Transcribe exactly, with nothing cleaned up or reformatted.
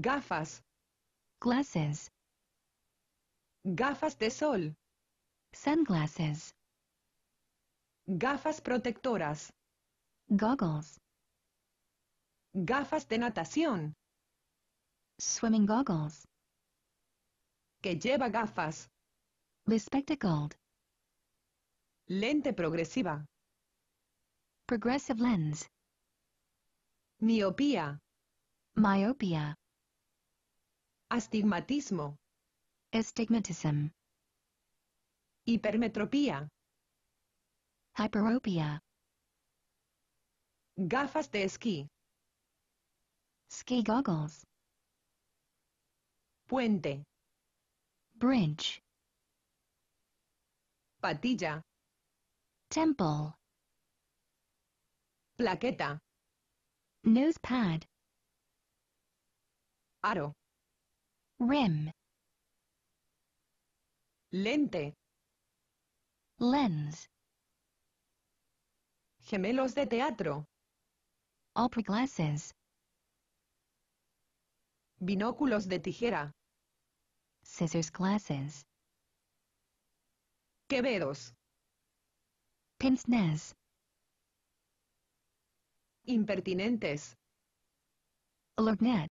Gafas. Glasses. Gafas de sol. Sunglasses. Gafas protectoras. Goggles. Gafas de natación. Swimming goggles. Que lleva gafas. Bespectacled. Lente progresiva. Progressive lens. Miopía. Myopia. Astigmatismo. Astigmatism. Hipermetropía. Hyperopia. Gafas de esquí. Ski goggles. Puente. Bridge. Patilla. Temple. Plaqueta. Nose pad. Aro. Rim. Lente. Lens. Gemelos de teatro. Opera glasses. Binóculos de tijera. Scissors glasses. Quevedos. Pince-nez. Impertinentes. Lorgnette.